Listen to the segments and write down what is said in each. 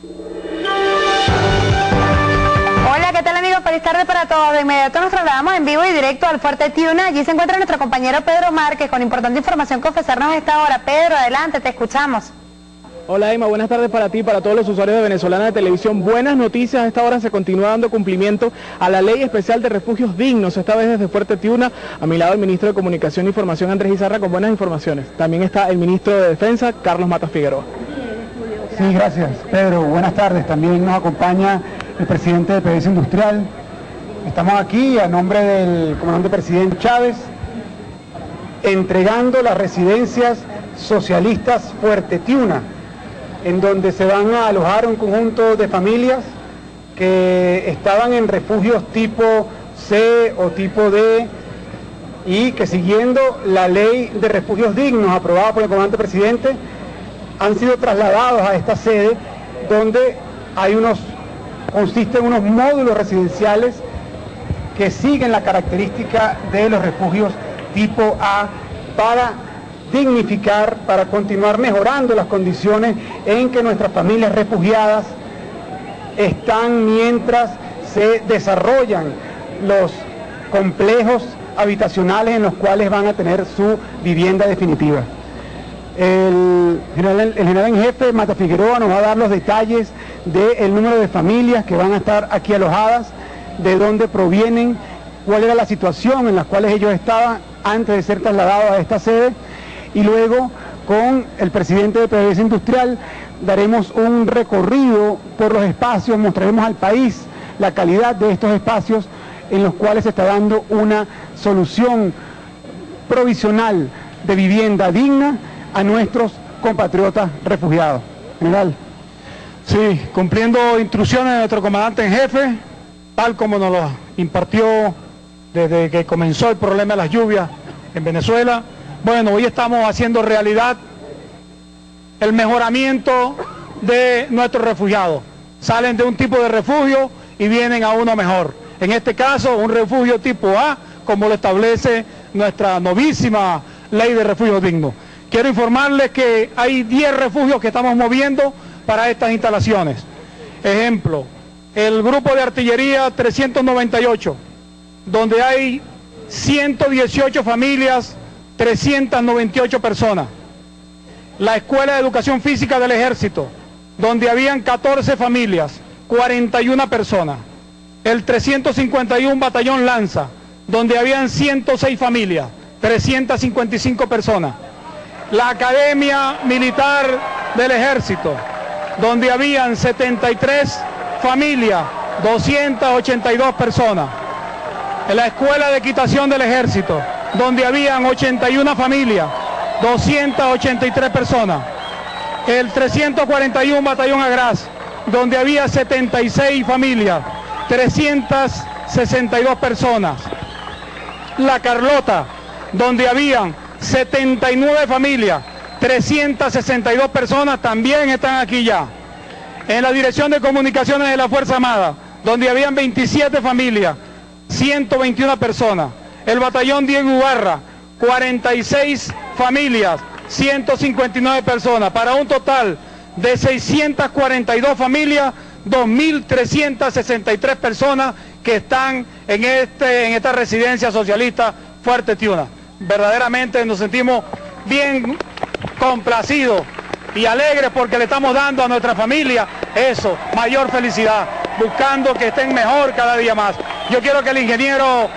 Hola, ¿qué tal amigos? Feliz tarde para todos. De inmediato nos trasladamos en vivo y directo al Fuerte Tiuna. Allí se encuentra nuestro compañero Pedro Márquez con importante información que ofrecernos a esta hora. Pedro, adelante, te escuchamos. Hola Emma, buenas tardes para ti, para todos los usuarios de Venezolana de Televisión. Buenas noticias, a esta hora se continúa dando cumplimiento a la Ley Especial de Refugios Dignos, esta vez desde Fuerte Tiuna. A mi lado el Ministro de Comunicación e Información, Andrés Izarra, con buenas informaciones. También está el Ministro de Defensa, Carlos Mata Figueroa. Sí, gracias Pedro, buenas tardes. También nos acompaña el Presidente de PDVSA Industrial. Estamos aquí a nombre del Comandante Presidente Chávez, entregando las residencias socialistas Fuerte Tiuna, en donde se van a alojar un conjunto de familias que estaban en refugios tipo C o tipo D y que, siguiendo la Ley de Refugios Dignos aprobada por el Comandante Presidente, han sido trasladados a esta sede, donde hay consisten unos módulos residenciales que siguen la característica de los refugios tipo A, para dignificar, para continuar mejorando las condiciones en que nuestras familias refugiadas están mientras se desarrollan los complejos habitacionales en los cuales van a tener su vivienda definitiva. El general en jefe Mata Figueroa nos va a dar los detalles del número de familias que van a estar aquí alojadas, de dónde provienen, cuál era la situación en la cual ellos estaban antes de ser trasladados a esta sede. Y luego, con el presidente de PDVSA Industrial, daremos un recorrido por los espacios, mostraremos al país la calidad de estos espacios en los cuales se está dando una solución provisional de vivienda digna a nuestros compatriotas refugiados. General. Sí, cumpliendo instrucciones de nuestro comandante en jefe, tal como nos lo impartió desde que comenzó el problema de las lluvias en Venezuela. Bueno, hoy estamos haciendo realidad el mejoramiento de nuestros refugiados. Salen de un tipo de refugio y vienen a uno mejor. En este caso, un refugio tipo A, como lo establece nuestra novísima Ley de Refugios Dignos. Quiero informarles que hay 10 refugios que estamos moviendo para estas instalaciones. Ejemplo, el grupo de artillería 398, donde hay 118 familias, 398 personas. La Escuela de Educación Física del Ejército, donde habían 14 familias, 41 personas. El 351 Batallón Lanza, donde habían 106 familias, 355 personas. La Academia Militar del Ejército, donde habían 73 familias, 282 personas. La Escuela de Equitación del Ejército, donde habían 81 familias, 283 personas. El 341 Batallón Agraz, donde había 76 familias, 362 personas. La Carlota, donde habían 79 familias, 362 personas, también están aquí ya. En la Dirección de Comunicaciones de la Fuerza Armada, donde habían 27 familias, 121 personas. El batallón Diego Ubarra, 46 familias, 159 personas, para un total de 642 familias, 2.363 personas que están en esta residencia socialista Fuerte Tiuna. Verdaderamente nos sentimos bien complacidos y alegres porque le estamos dando a nuestra familia eso, mayor felicidad, buscando que estén mejor cada día más. Yo quiero que el ingeniero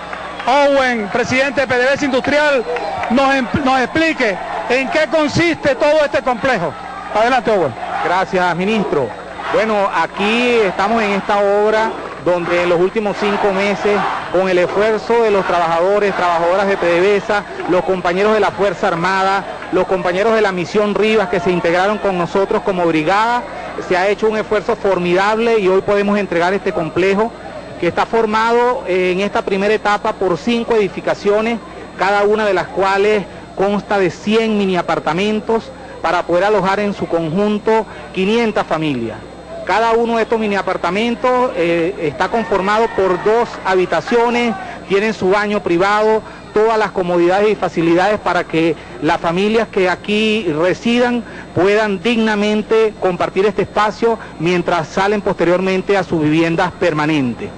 Owen, presidente de PDVSA Industrial, nos explique en qué consiste todo este complejo. Adelante, Owen. Gracias, ministro. Bueno, aquí estamos en esta obra donde en los últimos 5 meses, con el esfuerzo de los trabajadores, trabajadoras de PDVSA, los compañeros de la Fuerza Armada, los compañeros de la Misión Rivas que se integraron con nosotros como brigada, se ha hecho un esfuerzo formidable y hoy podemos entregar este complejo, que está formado en esta primera etapa por 5 edificaciones, cada una de las cuales consta de 100 mini apartamentos para poder alojar en su conjunto 500 familias. Cada uno de estos mini apartamentos está conformado por 2 habitaciones, tienen su baño privado, todas las comodidades y facilidades para que las familias que aquí residan puedan dignamente compartir este espacio mientras salen posteriormente a sus viviendas permanentes.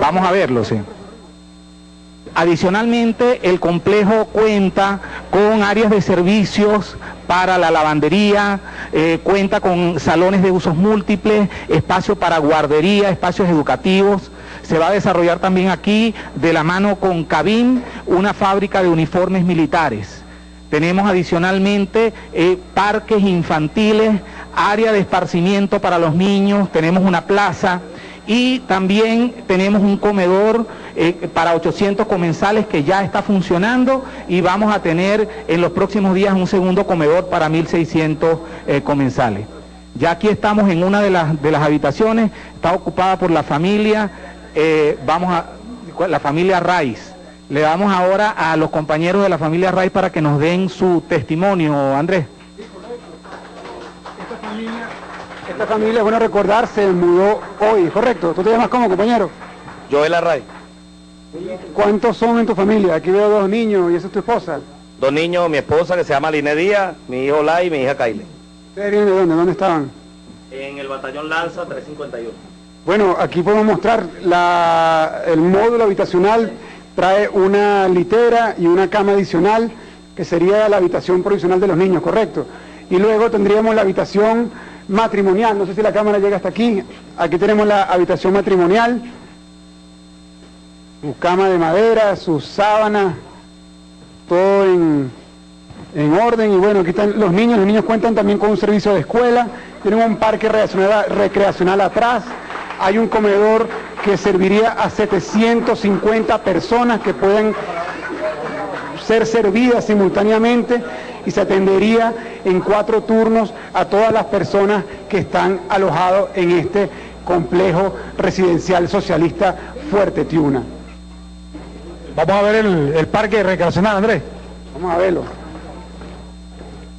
Vamos a verlo, sí. Adicionalmente, el complejo cuenta con áreas de servicios para la lavandería, cuenta con salones de usos múltiples, espacio para guardería, espacios educativos. Se va a desarrollar también aquí, de la mano con Cavim, una fábrica de uniformes militares. Tenemos adicionalmente parques infantiles, área de esparcimiento para los niños, tenemos una plaza y también tenemos un comedor para 800 comensales que ya está funcionando, y vamos a tener en los próximos días un segundo comedor para 1.600 comensales. Ya aquí estamos en una de las habitaciones, está ocupada por la familia, la familia Arraiz. Le damos ahora a los compañeros de la familia Arraiz para que nos den su testimonio, Andrés. Esta familia, bueno recordar, se mudó hoy, ¿correcto? ¿Tú te llamas cómo, compañero? Joel Arraiz. ¿Cuántos son en tu familia? Aquí veo dos niños, ¿y esa es tu esposa? Dos niños, mi esposa que se llama Aline Díaz, mi hijo Lai y mi hija Kaile. ¿Ustedes vienen de dónde? ¿Dónde estaban? En el batallón Lanza 351. Bueno, aquí podemos mostrar el módulo habitacional. Trae una litera y una cama adicional, que sería la habitación provisional de los niños, ¿correcto? Y luego tendríamos la habitación matrimonial, no sé si la cámara llega hasta aquí. Aquí tenemos la habitación matrimonial, su cama de madera, sus sábanas, todo en orden. Y bueno, aquí están los niños cuentan también con un servicio de escuela, tienen un parque recreacional atrás, hay un comedor que serviría a 750 personas que pueden ser servidas simultáneamente, y se atendería en 4 turnos a todas las personas que están alojados en este complejo residencial socialista Fuerte Tiuna. Vamos a ver el parque recreacional, Andrés. Vamos a verlo.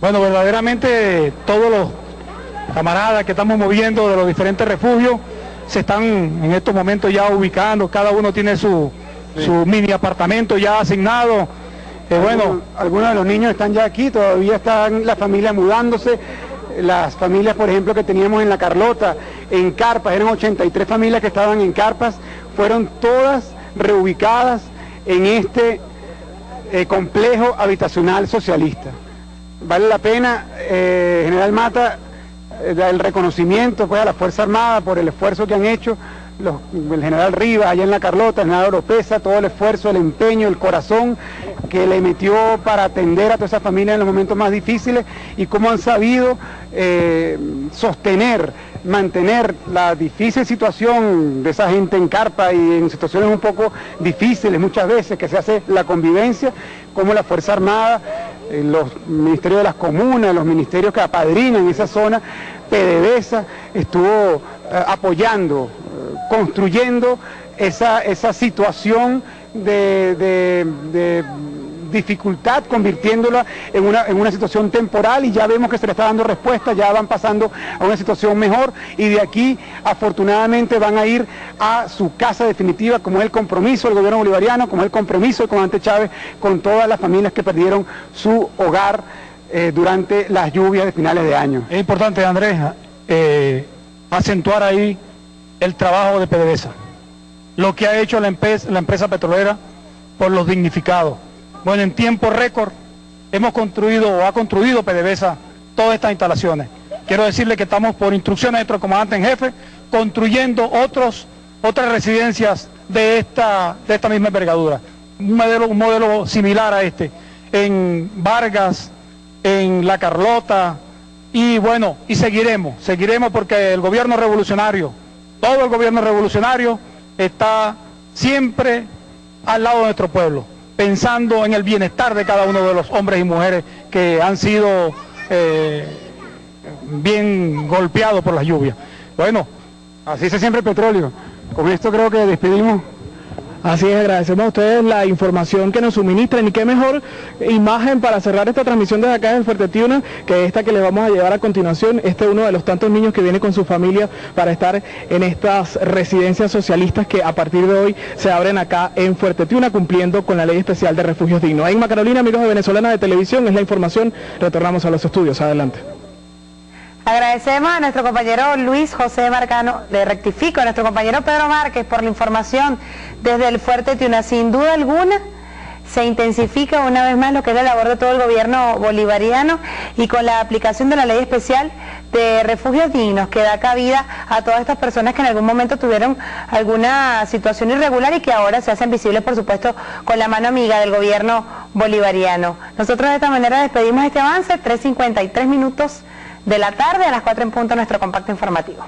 Bueno, verdaderamente todos los camaradas que estamos moviendo de los diferentes refugios se están en estos momentos ya ubicando, cada uno tiene su mini apartamento ya asignado. Bueno, algunos de los niños están ya aquí, todavía están las familias mudándose. Las familias, por ejemplo, que teníamos en La Carlota, en Carpas, eran 83 familias que estaban en Carpas, fueron todas reubicadas en este complejo habitacional socialista. Vale la pena, General Mata, el reconocimiento pues a la Fuerza Armada por el esfuerzo que han hecho, el general Rivas allá en La Carlota, el general Oropesa, todo el esfuerzo, el empeño, el corazón que le metió para atender a toda esa familia en los momentos más difíciles, y cómo han sabido mantener la difícil situación de esa gente en Carpa y en situaciones un poco difíciles muchas veces que se hace la convivencia, como la Fuerza Armada, los ministerios de las comunas, los ministerios que apadrinan esa zona, PDVSA estuvo apoyando, construyendo esa situación de dificultad, convirtiéndola en una situación temporal, y ya vemos que se le está dando respuesta, ya van pasando a una situación mejor, y de aquí afortunadamente van a ir a su casa definitiva, como es el compromiso del gobierno bolivariano, como es el compromiso del comandante Chávez con todas las familias que perdieron su hogar durante las lluvias de finales de año. Es importante, Andrés, acentuar ahí el trabajo de PDVSA, lo que ha hecho la empresa petrolera por los damnificados. Bueno, en tiempo récord hemos construido o ha construido PDVSA todas estas instalaciones. Quiero decirle que estamos, por instrucciones de nuestro comandante en jefe, construyendo otras residencias de esta misma envergadura. Un modelo similar a este, en Vargas, en La Carlota, y bueno, y seguiremos porque el gobierno revolucionario, todo el gobierno revolucionario está siempre al lado de nuestro pueblo, pensando en el bienestar de cada uno de los hombres y mujeres que han sido bien golpeados por las lluvias. Bueno, así se siembra el petróleo. Con esto creo que despedimos Así es, agradecemos a ustedes la información que nos suministran y qué mejor imagen para cerrar esta transmisión desde acá en Fuerte Tiuna que esta que les vamos a llevar a continuación, este uno de los tantos niños que viene con su familia para estar en estas residencias socialistas que a partir de hoy se abren acá en Fuerte Tiuna cumpliendo con la Ley Especial de Refugios Dignos. Aima Carolina, amigos de Venezolana de Televisión, es la información, retornamos a los estudios, adelante. Agradecemos a nuestro compañero Luis José Marcano, le rectifico, a nuestro compañero Pedro Márquez por la información desde el Fuerte Tiuna. Sin duda alguna se intensifica una vez más lo que es la labor de todo el gobierno bolivariano y con la aplicación de la Ley Especial de Refugios Dignos que da cabida a todas estas personas que en algún momento tuvieron alguna situación irregular y que ahora se hacen visibles, por supuesto, con la mano amiga del gobierno bolivariano. Nosotros de esta manera despedimos este avance, 3:53 minutos de la tarde, a las 4 en punto nuestro compacto informativo.